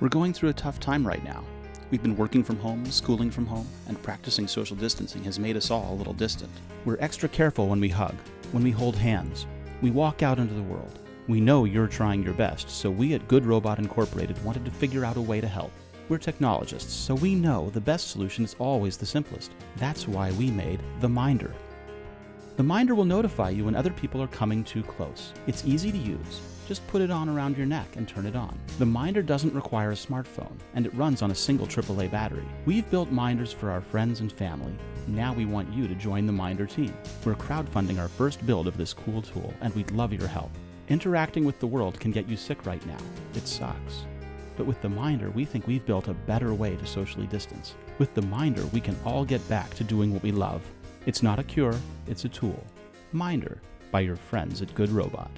We're going through a tough time right now. We've been working from home, schooling from home, and practicing social distancing has made us all a little distant. We're extra careful when we hug, when we hold hands. We walk out into the world. We know you're trying your best, so we at Good Robot Incorporated wanted to figure out a way to help. We're technologists, so we know the best solution is always the simplest. That's why we made the Minder. The Minder will notify you when other people are coming too close. It's easy to use. Just put it on around your neck and turn it on. The Minder doesn't require a smartphone, and it runs on a single AAA battery. We've built Minders for our friends and family. Now we want you to join the Minder team. We're crowdfunding our first build of this cool tool, and we'd love your help. Interacting with the world can get you sick right now. It sucks. But with the Minder, we think we've built a better way to socially distance. With the Minder, we can all get back to doing what we love. It's not a cure, it's a tool. Minder, by your friends at Good Robot.